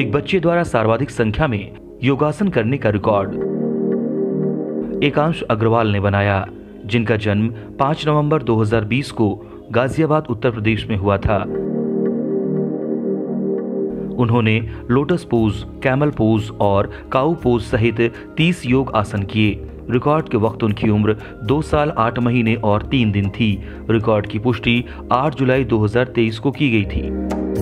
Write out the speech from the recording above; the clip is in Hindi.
एक बच्चे द्वारा सर्वाधिक संख्या में योगासन करने का रिकॉर्ड एकांश अग्रवाल ने बनाया, जिनका जन्म 5 नवंबर 2020 को गाजियाबाद उत्तर प्रदेश में हुआ था। उन्होंने लोटस पोज, कैमल पोज और काऊ पोज सहित 30 योग आसन किए। रिकॉर्ड के वक्त उनकी उम्र 2 साल 8 महीने और 3 दिन थी। रिकॉर्ड की पुष्टि 8 जुलाई 2023 को की गई थी।